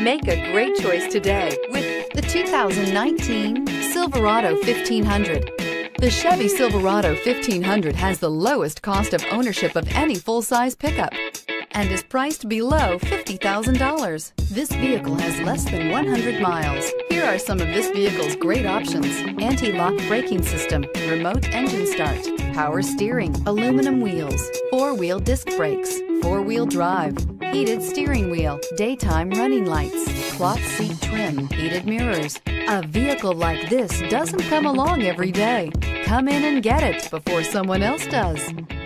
Make a great choice today with the 2019 Silverado 1500. The Chevy Silverado 1500 has the lowest cost of ownership of any full-size pickup and is priced below $50,000. This vehicle has less than 100 miles. Here are some of this vehicle's great options: anti-lock braking system, remote engine start, power steering, aluminum wheels, four-wheel disc brakes, four-wheel drive, heated steering wheel, daytime running lights, cloth seat trim, heated mirrors. A vehicle like this doesn't come along every day. Come in and get it before someone else does.